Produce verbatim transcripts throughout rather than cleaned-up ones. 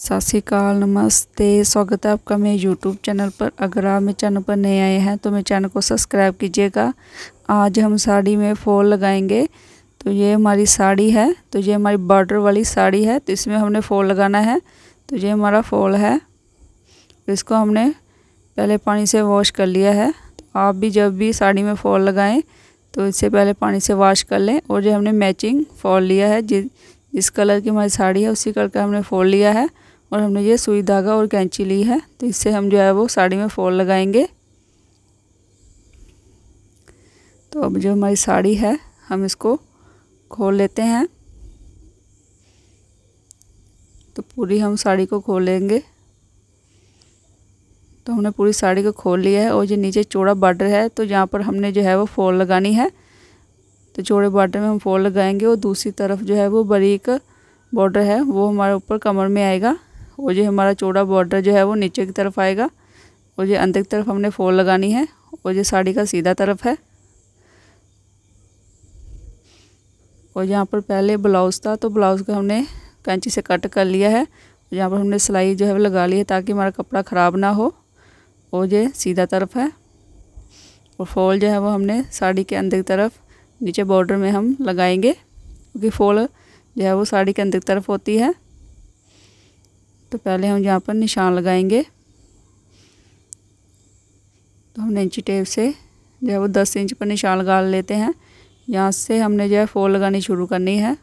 सत श्री अकाल, नमस्ते। स्वागत है आपका मेरे यूट्यूब चैनल पर। अगर आप मेरे चैनल पर नए आए हैं तो मेरे चैनल को सब्सक्राइब कीजिएगा। आज हम साड़ी में फॉल लगाएंगे। तो ये हमारी साड़ी है, तो ये हमारी बॉर्डर वाली साड़ी है, तो इसमें हमने फॉल लगाना है। तो ये हमारा फॉल है, इसको हमने पहले पानी से वॉश कर लिया है। तो आप भी जब भी साड़ी में फॉल लगाएँ तो इससे पहले पानी से वॉश कर लें। और जो हमने मैचिंग फॉल लिया है, जिस जिस कलर की हमारी साड़ी है उसी कलर का हमने फॉल लिया है। और हमने ये सुई धागा और कैंची ली है, तो इससे हम जो है वो साड़ी में फॉल लगाएंगे। तो अब जो हमारी साड़ी है हम इसको खोल लेते हैं। तो पूरी हम साड़ी को खोलेंगे। तो हमने पूरी साड़ी को खोल लिया है और जो नीचे चौड़ा बॉर्डर है तो यहाँ पर हमने जो है वो फॉल लगानी है। तो चौड़े बॉर्डर में हम फॉल लगाएंगे और दूसरी तरफ जो है वो बारीक बॉर्डर है वो हमारे ऊपर कमर में आएगा और जो हमारा चौड़ा बॉर्डर जो है वो नीचे की तरफ आएगा। और जो अंदर की तरफ हमने फॉल लगानी है और जो साड़ी का सीधा तरफ है। और यहाँ पर पहले ब्लाउज़ था तो ब्लाउज़ का हमने कैंची से कट कर लिया है। यहाँ पर हमने सिलाई जो है वो लगा ली है ताकि हमारा कपड़ा ख़राब ना हो। और जो सीधा तरफ है और फॉल जो है वो हमने साड़ी के अंदर की तरफ नीचे बॉर्डर में हम लगाएंगे, क्योंकि फॉल जो है वो साड़ी के अंदर की तरफ होती है। तो पहले हम यहाँ पर निशान लगाएंगे। तो हमने इंची टेप से जो है वो दस इंच पर निशान लगा लेते हैं। यहाँ से हमने जो है फॉल लगानी शुरू करनी है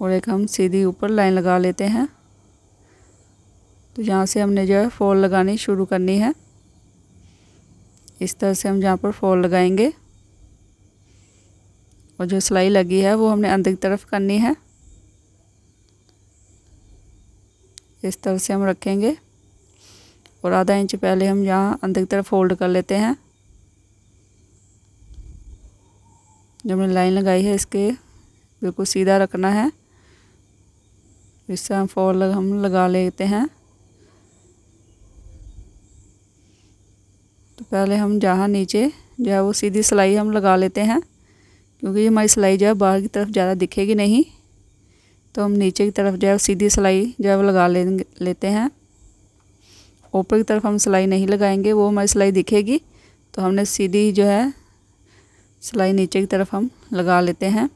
और एक हम सीधी ऊपर लाइन लगा लेते हैं। तो यहाँ से हमने जो है फॉल लगानी शुरू करनी है। इस तरह से हम यहाँ पर फॉल लगाएंगे और जो सिलाई लगी है वो हमने अंदर की तरफ करनी है। इस तरह से हम रखेंगे और आधा इंच पहले हम यहाँ अंदर की तरफ फोल्ड कर लेते हैं। जो हमने लाइन लगाई है इसके बिल्कुल सीधा रखना है। इससे हम फोल्ड हम लगा लेते हैं। तो पहले हम जहाँ नीचे जो है वो सीधी सिलाई हम लगा लेते हैं, क्योंकि हमारी सिलाई जो है बाहर की तरफ ज़्यादा दिखेगी नहीं। तो हम नीचे की तरफ जो है सीधी सिलाई जो है वो लगा लेंगे लेते हैं। ऊपर की तरफ हम सिलाई नहीं लगाएंगे, वो हमारी सिलाई दिखेगी। तो हमने सीधी जो है सिलाई नीचे की तरफ हम लगा लेते हैं।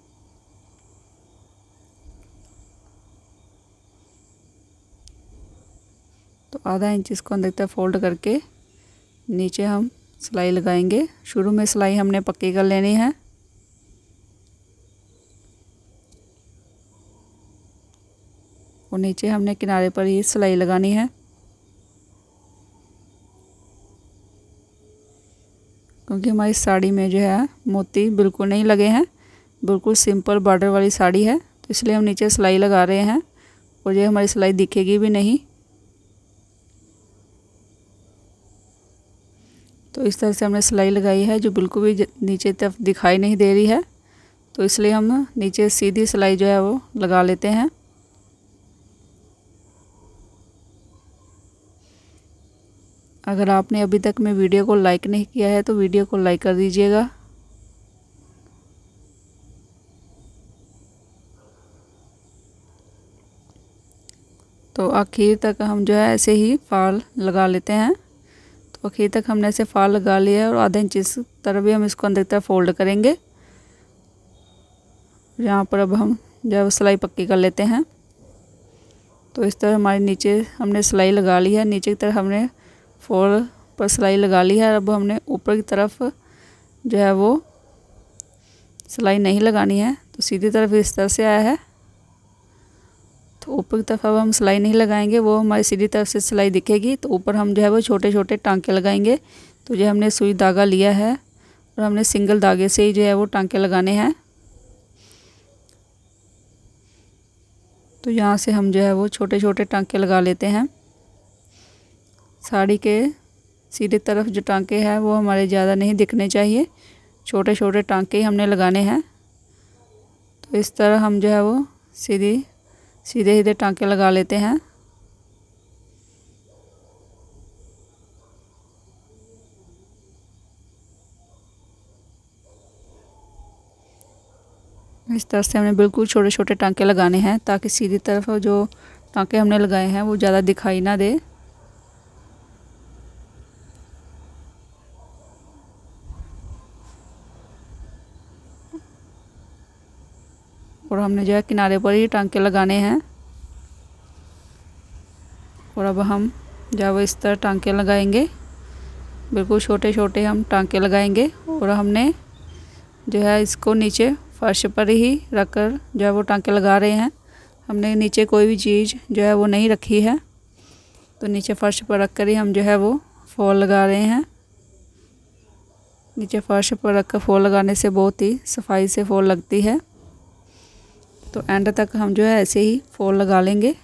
तो आधा इंच इसको अंदर तक फोल्ड करके नीचे हम सिलाई लगाएंगे। शुरू में सिलाई हमने पक्की कर लेनी है। और नीचे हमने किनारे पर ही सिलाई लगानी है, क्योंकि हमारी साड़ी में जो है मोती बिल्कुल नहीं लगे हैं, बिल्कुल सिंपल बॉर्डर वाली साड़ी है। तो इसलिए हम नीचे सिलाई लगा रहे हैं और ये हमारी सिलाई दिखेगी भी नहीं। तो इस तरह से हमने सिलाई लगाई है जो बिल्कुल भी नीचे तरफ दिखाई नहीं दे रही है। तो इसलिए हम नीचे सीधी सिलाई जो है वो लगा लेते हैं। अगर आपने अभी तक मेरी वीडियो को लाइक नहीं किया है तो वीडियो को लाइक कर दीजिएगा। तो आखिर तक हम जो है ऐसे ही फॉल लगा लेते हैं। तो आखिर तक हमने ऐसे फॉल लगा लिया है और आधा इंच इस तरफ भी हम इसको अंदर की तरफ फोल्ड करेंगे। यहाँ पर अब हम जो है सिलाई पक्की कर लेते हैं। तो इस तरह हमारे नीचे हमने सिलाई लगा ली है, नीचे की तरफ हमने फोल्ड पर सिलाई लगा ली है। अब हमने ऊपर की तरफ जो है वो सिलाई नहीं लगानी है। तो सीधी तरफ इस तरह से आया है, तो ऊपर की तरफ अब हम सिलाई नहीं लगाएंगे, वो हमारी सीधी तरफ से सिलाई दिखेगी। तो ऊपर हम जो है वो छोटे छोटे टांके लगाएंगे। तो जो हमने सुई धागा लिया है और हमने सिंगल धागे से ही जो है वो टांके लगाने हैं। तो यहाँ से हम जो है वो छोटे छोटे टांके लगा लेते हैं। साड़ी के सीधे तरफ जो टांके हैं वो हमारे ज़्यादा नहीं दिखने चाहिए, छोटे छोटे टांके ही हमने लगाने हैं। तो इस तरह हम जो है वो सीधी सीधे सीधे टांके लगा लेते हैं। इस तरह से हमने बिल्कुल छोटे छोटे टांके लगाने हैं ताकि सीधी तरफ जो टांके हमने लगाए हैं वो ज़्यादा दिखाई ना दे। और हमने जो है किनारे पर ही टांके लगाने हैं। और अब हम जब इस तरह टांके लगाएंगे, बिल्कुल छोटे छोटे हम टांके लगाएंगे। और हमने जो है इसको नीचे फर्श पर ही रखकर जो है वो टांके लगा रहे हैं। हमने नीचे कोई भी चीज़ जो है वो नहीं रखी है, तो नीचे फर्श पर रख कर ही हम जो है वो फॉल लगा रहे हैं। नीचे फर्श पर रख कर फॉल लगाने से बहुत ही सफाई से फॉल लगती है। तो एंड तक हम जो है ऐसे ही फॉल लगा लेंगे।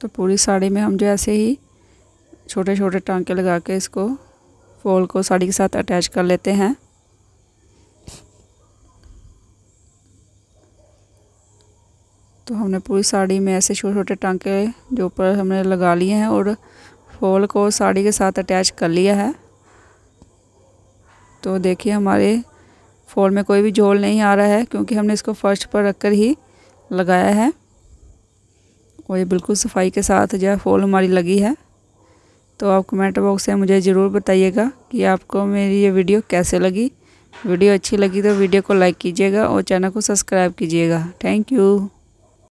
तो पूरी साड़ी में हम जो ऐसे ही छोटे छोटे टांके लगा के इसको फॉल को साड़ी के साथ अटैच कर लेते हैं। तो हमने पूरी साड़ी में ऐसे छोटे छोटे टांके जो ऊपर हमने लगा लिए हैं और फॉल को साड़ी के साथ अटैच कर लिया है। तो देखिए हमारे फॉल में कोई भी झोल नहीं आ रहा है क्योंकि हमने इसको फर्श पर रखकर ही लगाया है। और ये बिल्कुल सफाई के साथ जो है फॉल हमारी लगी है। तो आप कमेंट बॉक्स से मुझे ज़रूर बताइएगा कि आपको मेरी ये वीडियो कैसे लगी। वीडियो अच्छी लगी तो वीडियो को लाइक कीजिएगा और चैनल को सब्सक्राइब कीजिएगा। Thank you.